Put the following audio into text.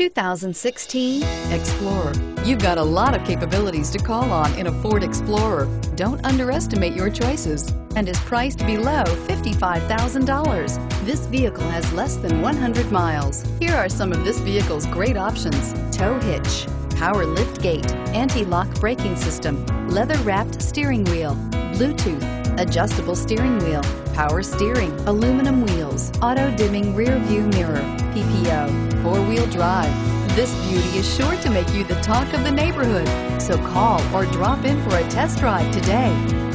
2016 Explorer. You've got a lot of capabilities to call on in a Ford Explorer. Don't underestimate your choices and is priced below $55,000. This vehicle has less than 100 miles. Here are some of this vehicle's great options: tow hitch, power lift gate, anti-lock braking system, leather-wrapped steering wheel, Bluetooth, adjustable steering wheel, power steering, aluminum wheels, auto-dimming rear-view mirror, PPO, four-wheel drive. This beauty is sure to make you the talk of the neighborhood, so call or drop in for a test drive today.